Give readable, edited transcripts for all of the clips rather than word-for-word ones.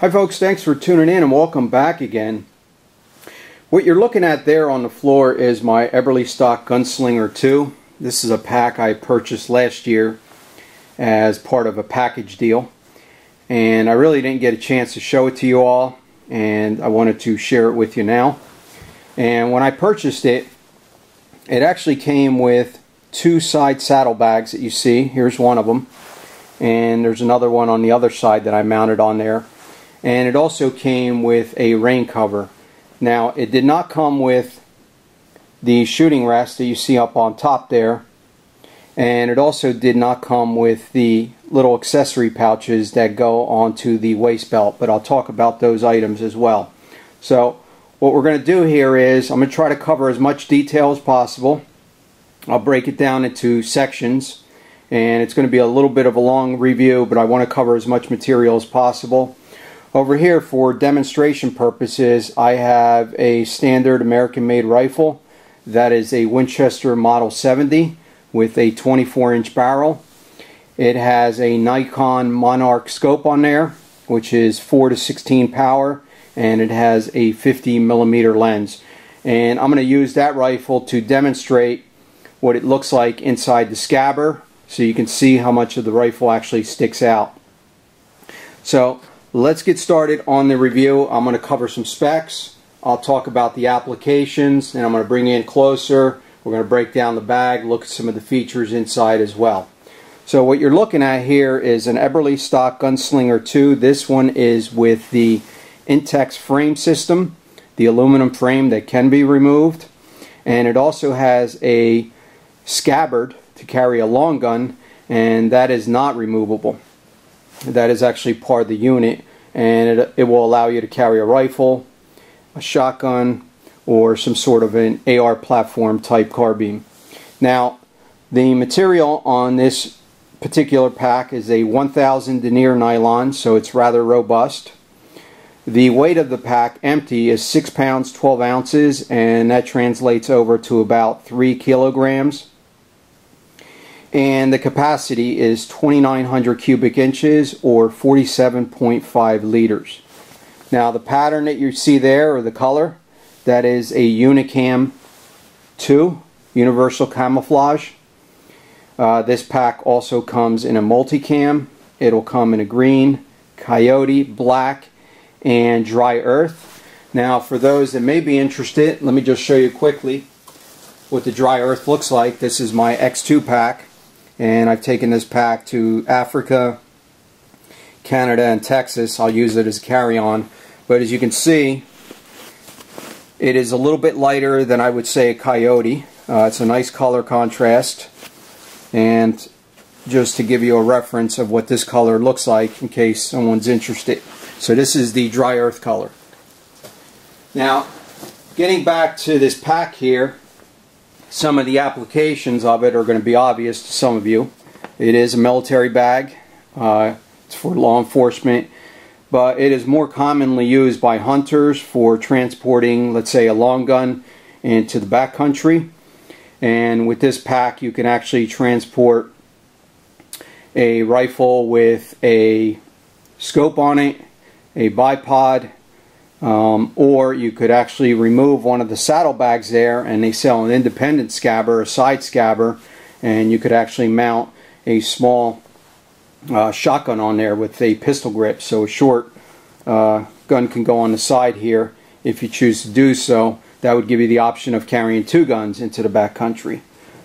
Hi folks, thanks for tuning in and welcome back again. What you're looking at there on the floor is my Eberlestock Gunslinger II. This is a pack I purchased last year as part of a package deal, and I really didn't get a chance to show it to you all, and I wanted to share it with you now. And when I purchased it, it actually came with two side saddlebags that you see. Here's one of them, and there's another one on the other side that I mounted on there. And it also came with a rain cover. Now, it did not come with the shooting rest that you see up on top there, and it also did not come with the little accessory pouches that go onto the waist belt, but I'll talk about those items as well. So what we're going to do here is I'm going to try to cover as much detail as possible. I'll break it down into sections, and it's going to be a little bit of a long review, but I want to cover as much material as possible. Over here, for demonstration purposes, I have a standard American-made rifle that is a Winchester Model 70 with a 24-inch barrel. It has a Nikon Monarch scope on there, which is 4-16 power, and it has a 50mm lens. And I'm going to use that rifle to demonstrate what it looks like inside the scabbard, so you can see how much of the rifle actually sticks out. So let's get started on the review. I'm going to cover some specs, I'll talk about the applications, and I'm going to bring you in closer. We're going to break down the bag, look at some of the features inside as well. So what you're looking at here is an Eberlestock Gunslinger II. This one is with the Intex frame system, the aluminum frame that can be removed, and it also has a scabbard to carry a long gun, and that is not removable. That is actually part of the unit, and it will allow you to carry a rifle, a shotgun, or some sort of an AR platform type carbine. Now, the material on this particular pack is a 1000 denier nylon, so it's rather robust. The weight of the pack empty is 6 pounds 12 ounces, and that translates over to about 3 kilograms. And the capacity is 2,900 cubic inches, or 47.5 liters. Now, the pattern that you see there, or the color, that is a Unicam II, universal camouflage. This pack also comes in a multi-cam. It'll come in a green, coyote, black, and dry earth. Now, for those that may be interested, let me just show you quickly what the dry earth looks like. This is my X2 pack, and I've taken this pack to Africa, Canada, and Texas. I'll use it as a carry-on, but as you can see, it is a little bit lighter than I would say a coyote. It's a nice color contrast, and just to give you a reference of what this color looks like in case someone's interested. So this is the dry earth color. Now, getting back to this pack here, some of the applications of it are going to be obvious to some of you. It is a military bag, it's for law enforcement, but it is more commonly used by hunters for transporting, let's say, a long gun into the backcountry. And with this pack, you can actually transport a rifle with a scope on it, a bipod, or you could actually remove one of the saddlebags there, and they sell an independent scabbard, a side scabbard, and you could actually mount a small shotgun on there with a pistol grip. So a short gun can go on the side here if you choose to do so. That would give you the option of carrying two guns into the backcountry.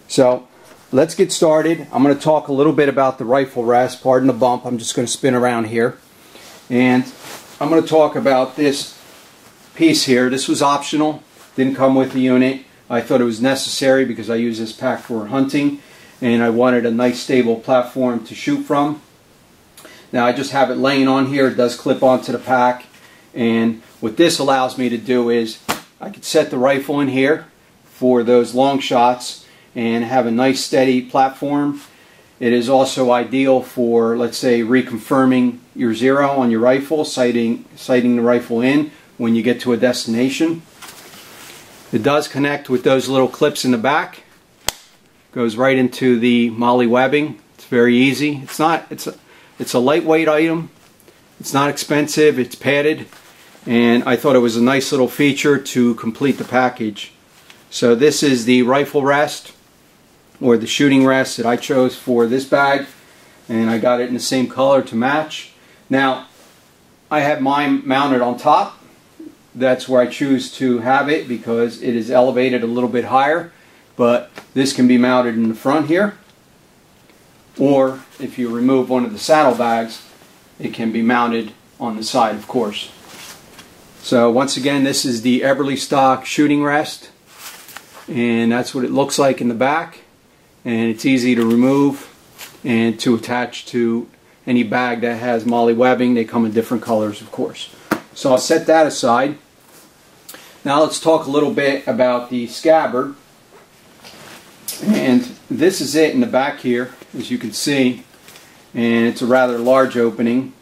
So let's get started. I'm going to talk a little bit about the rifle rest. Pardon the bump, I'm just going to spin around here, and I'm going to talk about this piece here. This was optional, didn't come with the unit. I thought it was necessary because I use this pack for hunting, and I wanted a nice stable platform to shoot from. Now, I just have it laying on here. It does clip onto the pack, and what this allows me to do is I could set the rifle in here for those long shots and have a nice steady platform. It is also ideal for, let's say, reconfirming your zero on your rifle, sighting the rifle in when you get to a destination. It does connect with those little clips in the back. Goes right into the molly webbing. It's very easy. It's a lightweight item. It's not expensive, it's padded, and I thought it was a nice little feature to complete the package. So this is the rifle rest, or the shooting rest, that I chose for this bag, and I got it in the same color to match. Now I have mine mounted on top. That's where I choose to have it because it is elevated a little bit higher, but this can be mounted in the front here, or if you remove one of the saddlebags, it can be mounted on the side, of course. So once again, this is the Eberlestock shooting rest, and that's what it looks like in the back, and it's easy to remove and to attach to any bag that has MOLLE webbing. They come in different colors, of course. So I'll set that aside. Now let's talk a little bit about the scabbard. And this is it in the back here, as you can see. And it's a rather large opening.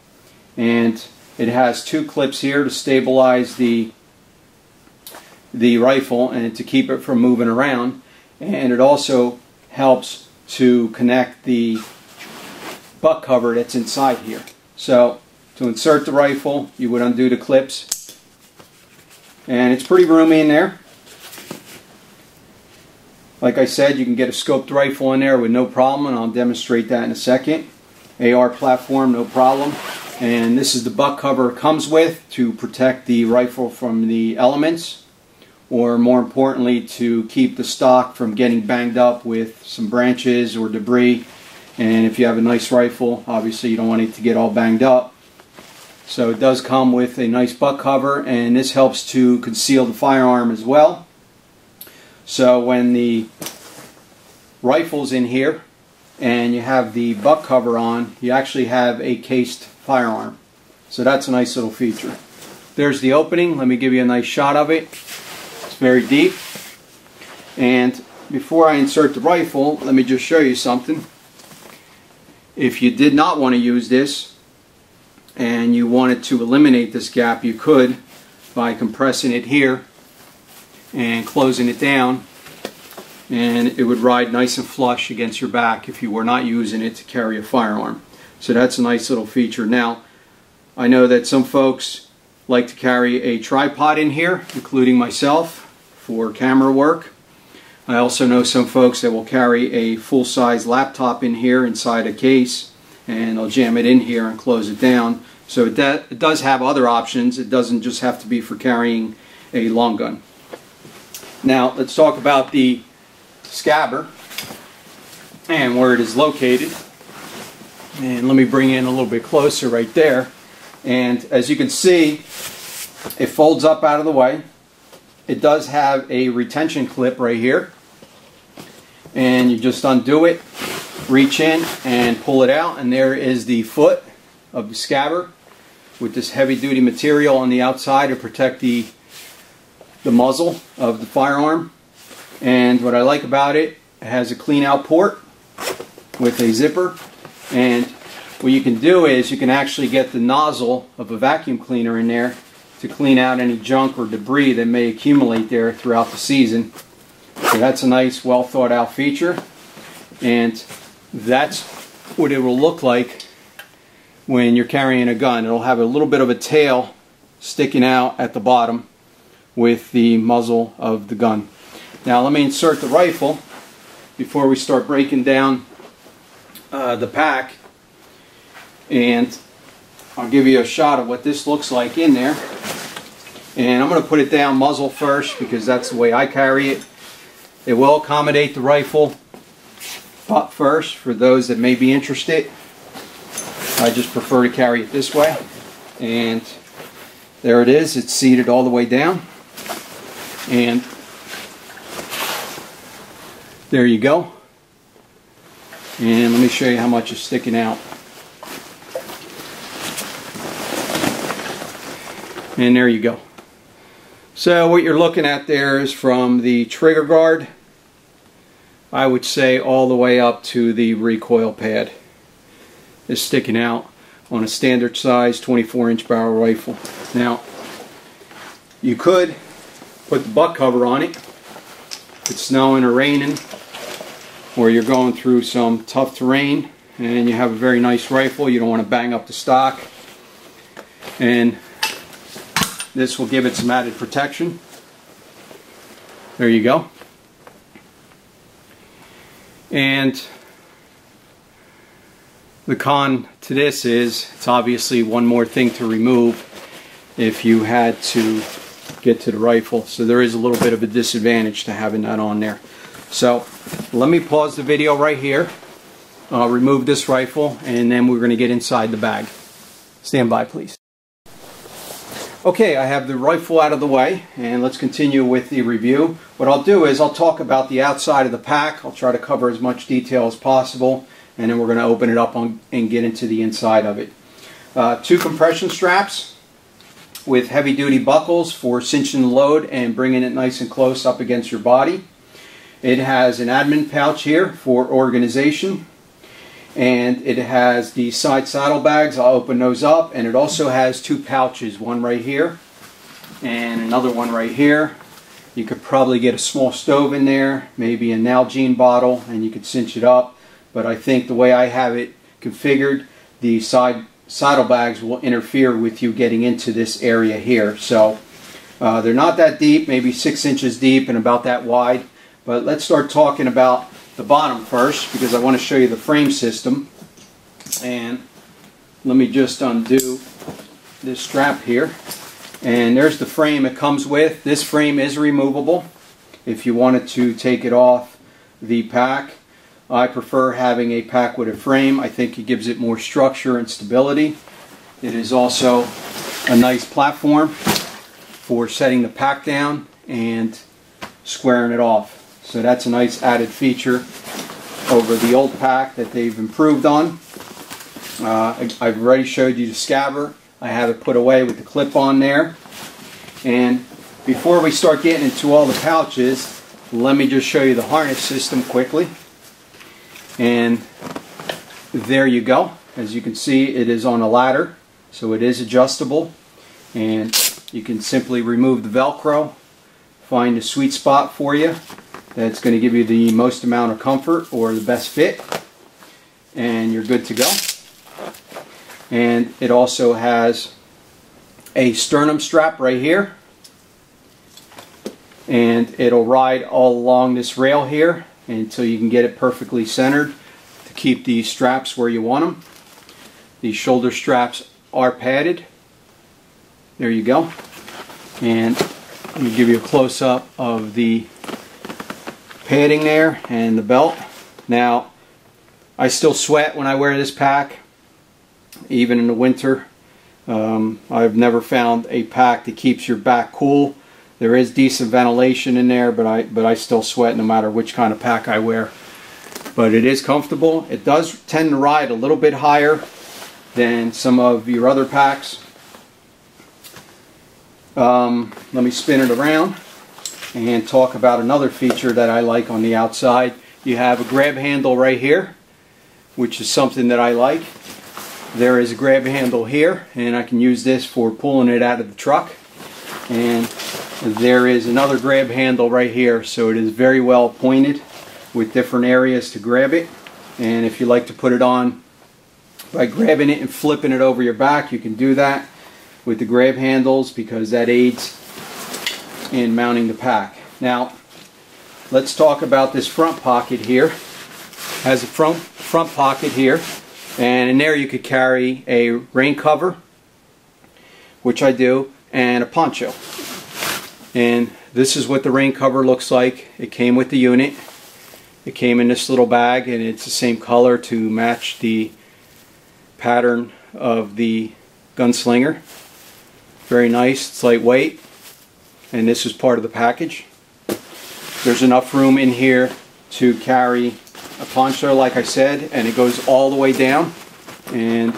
And it has two clips here to stabilize the rifle and to keep it from moving around. And it also helps to connect the butt cover that's inside here. So to insert the rifle, you would undo the clips, and it's pretty roomy in there. Like I said, you can get a scoped rifle in there with no problem, and I'll demonstrate that in a second. AR platform, no problem. And this is the butt cover it comes with to protect the rifle from the elements, or more importantly, to keep the stock from getting banged up with some branches or debris. And if you have a nice rifle, obviously you don't want it to get all banged up. So it does come with a nice butt cover, and this helps to conceal the firearm as well. So when the rifle's in here and you have the butt cover on, you actually have a cased firearm. So that's a nice little feature. There's the opening. Let me give you a nice shot of it. It's very deep. And before I insert the rifle, let me just show you something. If you did not want to use this, and you wanted to eliminate this gap, you could by compressing it here and closing it down, and it would ride nice and flush against your back if you were not using it to carry a firearm. So that's a nice little feature. Now I know that some folks like to carry a tripod in here, including myself, for camera work. I also know some folks that will carry a full-size laptop in here inside a case, and I'll jam it in here and close it down. So it does have other options. It doesn't just have to be for carrying a long gun. Now let's talk about the scabbard and where it is located. And let me bring in a little bit closer right there. And as you can see, it folds up out of the way. It does have a retention clip right here, and you just undo it, reach in and pull it out, and there is the foot of the scabbard with this heavy duty material on the outside to protect the muzzle of the firearm. And what I like about it, it has a clean out port with a zipper, and what you can do is you can actually get the nozzle of a vacuum cleaner in there to clean out any junk or debris that may accumulate there throughout the season. So that's a nice, well thought out feature, and that's what it will look like when you're carrying a gun. It'll have a little bit of a tail sticking out at the bottom with the muzzle of the gun. Now let me insert the rifle before we start breaking down the pack, and I'll give you a shot of what this looks like in there. And I'm going to put it down muzzle first because that's the way I carry it. It will accommodate the rifle up first for those that may be interested. I just prefer to carry it this way, and there it is. It's seated all the way down, and there you go. And let me show you how much is sticking out, and there you go. So what you're looking at there is from the trigger guard, I would say, all the way up to the recoil pad is sticking out on a standard size 24-inch barrel rifle. Now you could put the butt cover on it if it's snowing or raining, or you're going through some tough terrain and you have a very nice rifle, you don't want to bang up the stock. and this will give it some added protection. There you go. And the con to this is it's obviously one more thing to remove if you had to get to the rifle. So there is a little bit of a disadvantage to having that on there. So let me pause the video right here, remove this rifle, and then we're going to get inside the bag. Stand by, please. Okay, I have the rifle out of the way, and let's continue with the review. What I'll do is I'll talk about the outside of the pack. I'll try to cover as much detail as possible, and then we're going to open it up and get into the inside of it. Two compression straps with heavy-duty buckles for cinching the load and bringing it nice and close up against your body. It has an admin pouch here for organization, and it has the side saddle bags. I'll open those up, and it also has two pouches, one right here and another one right here. You could probably get a small stove in there, maybe a Nalgene bottle, and you could cinch it up, but I think the way I have it configured, the side saddle bags will interfere with you getting into this area here. So they're not that deep, maybe 6 inches deep and about that wide. But let's start talking about the bottom first, because I want to show you the frame system. And let me just undo this strap here. And there's the frame it comes with. This frame is removable if you wanted to take it off the pack. I prefer having a pack with a frame. I think it gives it more structure and stability. It is also a nice platform for setting the pack down and squaring it off. So that's a nice added feature over the old pack that they've improved on. I've already showed you the scabbard. I have it put away with the clip on there. And before we start getting into all the pouches, let me just show you the harness system quickly. And there you go. As you can see, it is on a ladder, so it is adjustable. And you can simply remove the Velcro, find a sweet spot for you that's going to give you the most amount of comfort or the best fit, and you're good to go. And it also has a sternum strap right here, and it'll ride all along this rail here until you can get it perfectly centered to keep the straps where you want them. The shoulder straps are padded. There you go. And let me give you a close-up of the padding there and the belt. Now, I still sweat when I wear this pack, even in the winter. I've never found a pack that keeps your back cool. There is decent ventilation in there, but I still sweat no matter which kind of pack I wear. But it is comfortable. It does tend to ride a little bit higher than some of your other packs. Let me spin it around and talk about another feature that I like on the outside. You have a grab handle right here, which is something that I like. There is a grab handle here, and I can use this for pulling it out of the truck. And there is another grab handle right here, so it is very well pointed with different areas to grab it. And if you like to put it on by grabbing it and flipping it over your back, you can do that with the grab handles, because that aids in mounting the pack. Now, let's talk about this front pocket here. It has a front pocket here, and in there you could carry a rain cover, which I do, and a poncho. And this is what the rain cover looks like. It came with the unit. It came in this little bag, and it's the same color to match the pattern of the Gunslinger. Very nice. It's lightweight. And this is part of the package. There's enough room in here to carry a poncho, like I said, and it goes all the way down. And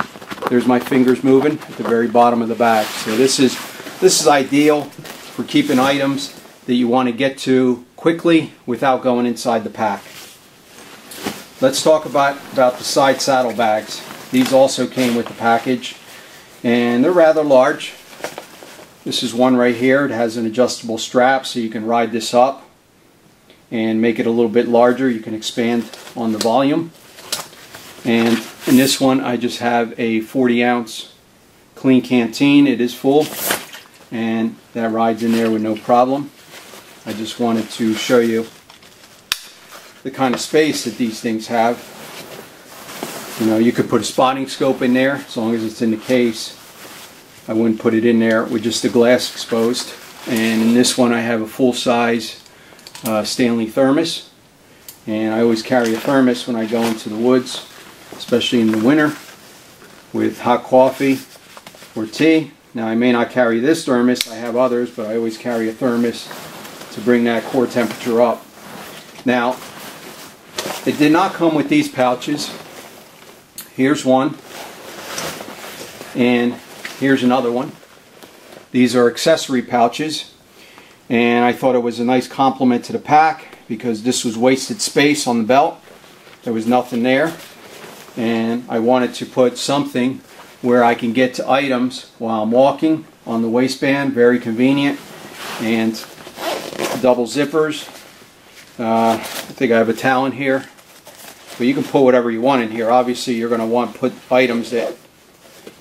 there's my fingers moving at the very bottom of the bag. So this is ideal for keeping items that you want to get to quickly without going inside the pack. Let's talk about the side saddle bags. These also came with the package, and they're rather large. This is one right here. It has an adjustable strap, so you can ride this up and make it a little bit larger. You can expand on the volume. And in this one, I just have a 40-ounce clean canteen. It is full, and that rides in there with no problem. I just wanted to show you the kind of space that these things have. You know, you could put a spotting scope in there as long as it's in the case. I wouldn't put it in there with just the glass exposed. And in this one I have a full-size Stanley thermos, and I always carry a thermos when I go into the woods, especially in the winter, with hot coffee or tea. Now I may not carry this thermos, I have others, but I always carry a thermos to bring that core temperature up. Now, it did not come with these pouches. Here's one, and here's another one. These are accessory pouches, and I thought it was a nice compliment to the pack because this was wasted space on the belt. There was nothing there, and I wanted to put something where I can get to items while I'm walking on the waistband. Very convenient. And double zippers. I think I have a towel in here, but you can put whatever you want in here. Obviously you're going to want to put items that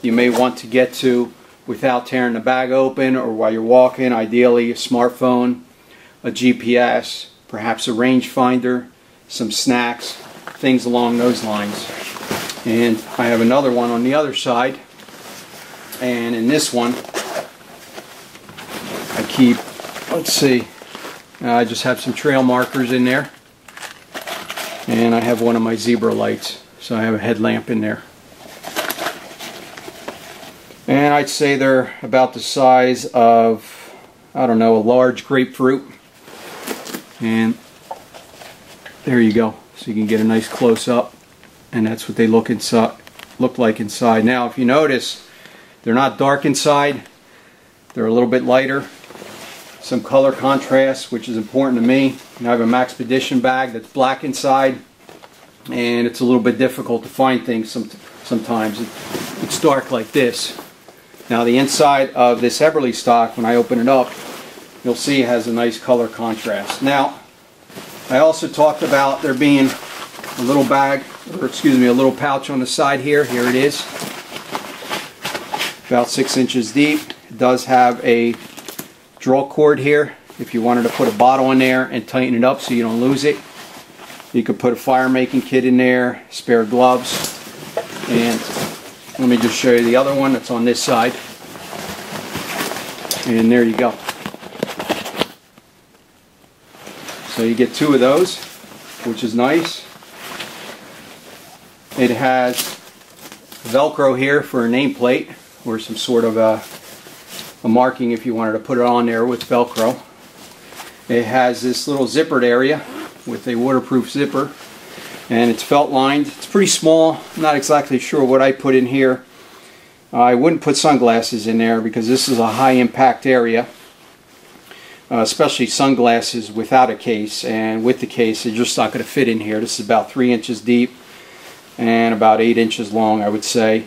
you may want to get to without tearing the bag open or while you're walking. Ideally a smartphone, a GPS, perhaps a rangefinder, some snacks, things along those lines. And I have another one on the other side, and in this one I keep, let's see, I just have some trail markers in there, and I have one of my zebra lights, so I have a headlamp in there. And I'd say they're about the size of, I don't know, a large grapefruit. And there you go. So you can get a nice close-up, and that's what they look like inside. Now, if you notice, they're not dark inside. They're a little bit lighter. Some color contrast, which is important to me. And I have a Maxpedition bag that's black inside, and it's a little bit difficult to find things sometimes. It's dark like this. Now the inside of this Eberlestock, when I open it up, you'll see it has a nice color contrast. Now, I also talked about there being a little bag, or excuse me, a little pouch on the side here. Here it is, about 6 inches deep. It does have a draw cord here. If you wanted to put a bottle in there and tighten it up so you don't lose it, you could put a fire making kit in there, spare gloves, and let me just show you the other one that's on this side. And there you go. So you get two of those, which is nice. It has Velcro here for a nameplate or some sort of a marking if you wanted to put it on there with Velcro. It has this little zippered area with a waterproof zipper, and it's felt lined. It's pretty small. I'm not exactly sure what I put in here. I wouldn't put sunglasses in there because this is a high impact area, especially sunglasses without a case, and with the case they're just not going to fit in here. This is about 3 inches deep and about 8 inches long, I would say.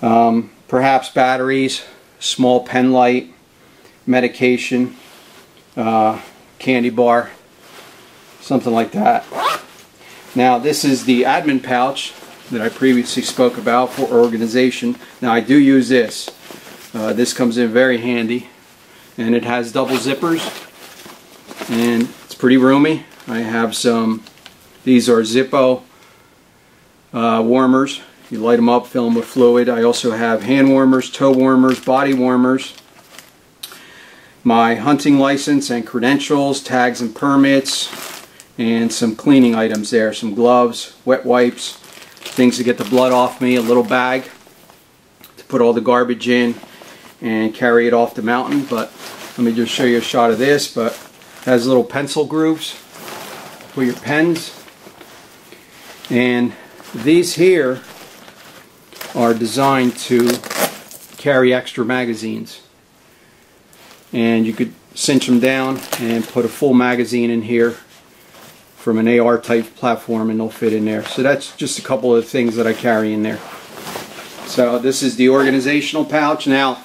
Perhaps batteries, small pen light, medication, candy bar, something like that. Now this is the admin pouch that I previously spoke about for organization. Now I do use this. This comes in very handy, and it has double zippers, and it's pretty roomy. I have some, these are Zippo warmers. You light them up, fill them with fluid. I also have hand warmers, toe warmers, body warmers, my hunting license and credentials, tags and permits, and some cleaning items there, some gloves, wet wipes, things to get the blood off me, a little bag to put all the garbage in and carry it off the mountain. But let me just show you a shot of this. But it has little pencil grooves for your pens, and these here are designed to carry extra magazines, and you could cinch them down and put a full magazine in here from an AR type platform, and they'll fit in there. So that's just a couple of things that I carry in there. So this is the organizational pouch. Now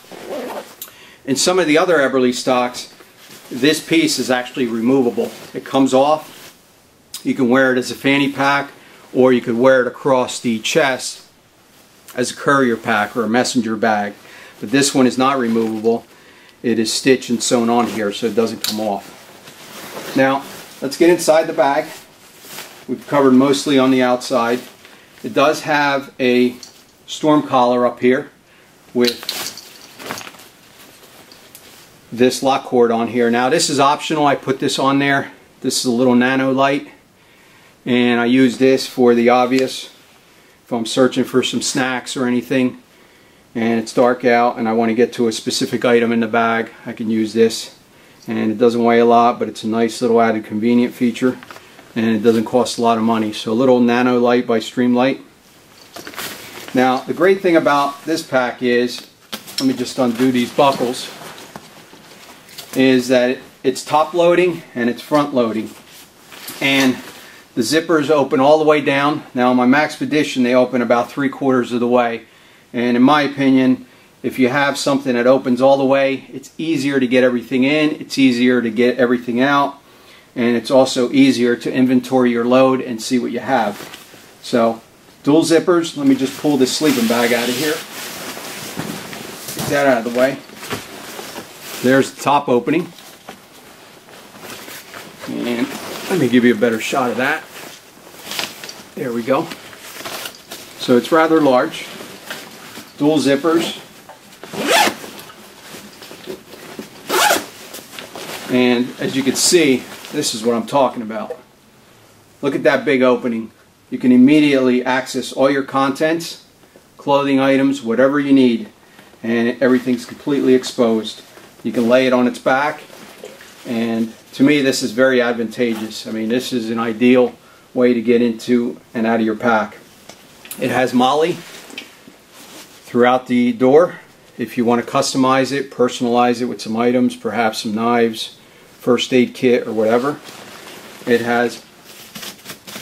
in some of the other Eberlestocks, this piece is actually removable. It comes off. You can wear it as a fanny pack, or you could wear it across the chest as a courier pack or a messenger bag. But this one is not removable. It is stitched and sewn on here, so it doesn't come off. Now, let's get inside the bag. We've covered mostly on the outside. It does have a storm collar up here with this lock cord on here. Now, this is optional. I put this on there. This is a little nano light, and I use this for the obvious. If I'm searching for some snacks or anything and it's dark out and I want to get to a specific item in the bag, I can use this, and it doesn't weigh a lot, but it's a nice little added convenient feature, and it doesn't cost a lot of money. So a little nano light by Streamlight. Now the great thing about this pack is, let me just undo these buckles, is that it's top loading and it's front loading, and the zippers open all the way down. Now on my Maxpedition they open about 3/4 of the way, and in my opinion, if you have something that opens all the way, it's easier to get everything in, it's easier to get everything out, and it's also easier to inventory your load and see what you have. So dual zippers. Let me just pull this sleeping bag out of here. Get that out of the way. There's the top opening. And let me give you a better shot of that. There we go. So it's rather large. Dual zippers. And as you can see, this is what I'm talking about. Look at that big opening. You can immediately access all your contents, clothing items, whatever you need, and everything's completely exposed. You can lay it on its back, and to me this is very advantageous. I mean, this is an ideal way to get into and out of your pack. It has MOLLE throughout the door if you want to customize it, personalize it with some items, perhaps some knives, first aid kit, or whatever. It has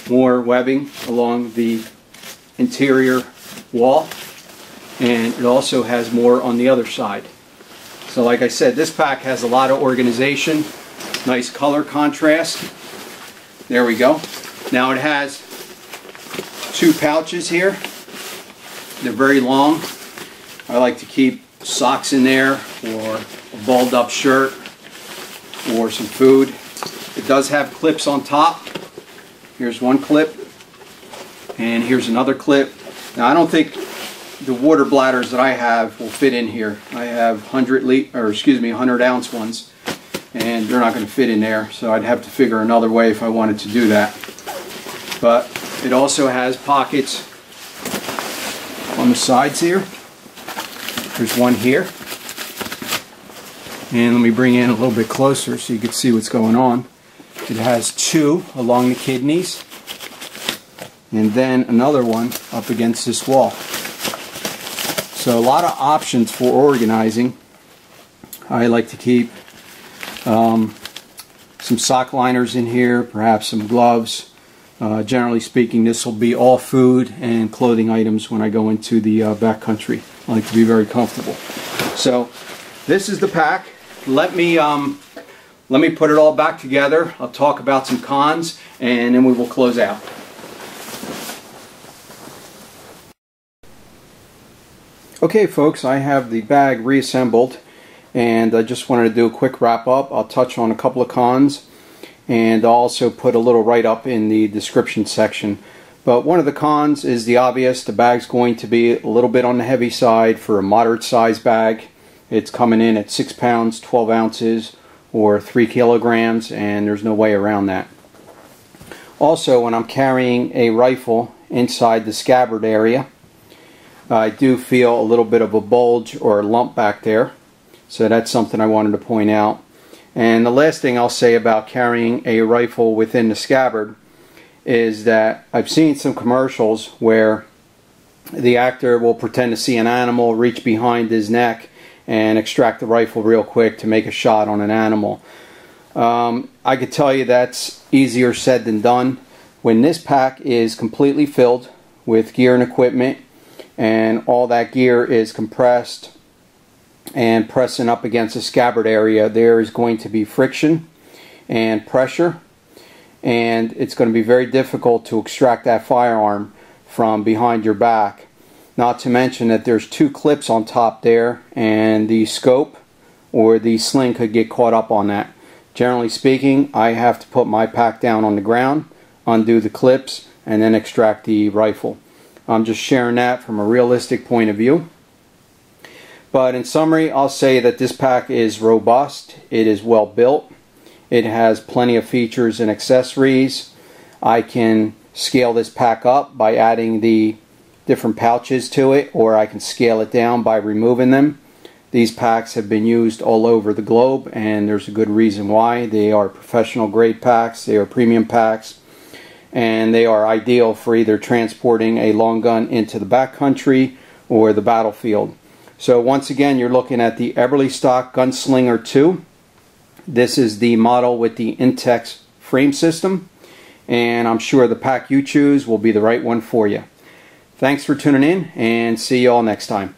more webbing along the interior wall, and it also has more on the other side. So like I said, this pack has a lot of organization, nice color contrast. There we go. Now it has two pouches here. They're very long. I like to keep socks in there, or a balled up shirt, or some food. It does have clips on top. Here's one clip, and here's another clip. Now I don't think the water bladders that I have will fit in here. I have 100 ounce ones, and they're not going to fit in there, so I'd have to figure another way if I wanted to do that. But it also has pockets on the sides here. There's one here, and let me bring in a little bit closer so you can see what's going on. It has two along the kidneys, and then another one up against this wall. So a lot of options for organizing. I like to keep some sock liners in here, perhaps some gloves. Generally speaking, this will be all food and clothing items when I go into the backcountry. I like to be very comfortable. So this is the pack. Let me put it all back together. I'll talk about some cons, and then we will close out. Okay folks, I have the bag reassembled, and I just wanted to do a quick wrap up. I'll touch on a couple of cons, and I'll also put a little write up in the description section. But one of the cons is the obvious. The bag's going to be a little bit on the heavy side for a moderate size bag. It's coming in at 6 pounds, 12 ounces, or 3 kilograms, and there's no way around that. Also, when I'm carrying a rifle inside the scabbard area, I do feel a little bit of a bulge or a lump back there, so that's something I wanted to point out. And the last thing I'll say about carrying a rifle within the scabbard is that I've seen some commercials where the actor will pretend to see an animal, reach behind his neck, and extract the rifle real quick to make a shot on an animal. I could tell you that's easier said than done. When this pack is completely filled with gear and equipment, and all that gear is compressed and pressing up against the scabbard area, there is going to be friction and pressure, and it's going to be very difficult to extract that firearm from behind your back. Not to mention that there's two clips on top there, and the scope or the sling could get caught up on that. Generally speaking, I have to put my pack down on the ground, undo the clips, and then extract the rifle. I'm just sharing that from a realistic point of view. But in summary, I'll say that this pack is robust, it is well built, it has plenty of features and accessories. I can scale this pack up by adding the different pouches to it, or I can scale it down by removing them. These packs have been used all over the globe, and there's a good reason why. They are professional grade packs, they are premium packs, and they are ideal for either transporting a long gun into the backcountry or the battlefield. So once again, you're looking at the Eberlestock Gunslinger II. This is the model with the Intex frame system, and I'm sure the pack you choose will be the right one for you. Thanks for tuning in, and see you all next time.